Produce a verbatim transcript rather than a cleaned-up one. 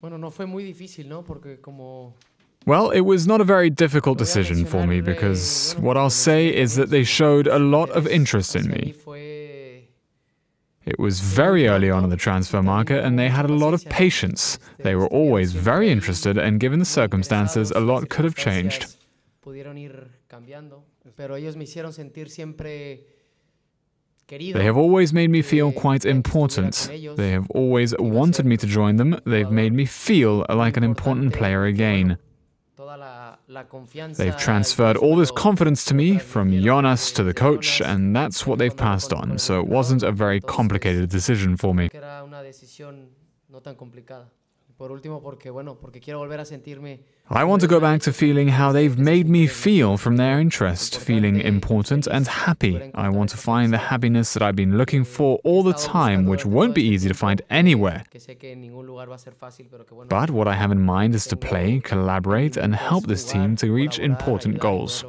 Well, it was not a very difficult decision for me because what I'll say is that they showed a lot of interest in me. It was very early on in the transfer market and they had a lot of patience. They were always very interested and given the circumstances, a lot could have changed. They have always made me feel quite important. They have always wanted me to join them. They've made me feel like an important player again. They've transferred all this confidence to me, from Jonas to the coach, and that's what they've passed on, so it wasn't a very complicated decision for me. I want to go back to feeling how they've made me feel from their interest, feeling important and happy. I want to find the happiness that I've been looking for all the time, which won't be easy to find anywhere. But what I have in mind is to play, collaborate, and help this team to reach important goals.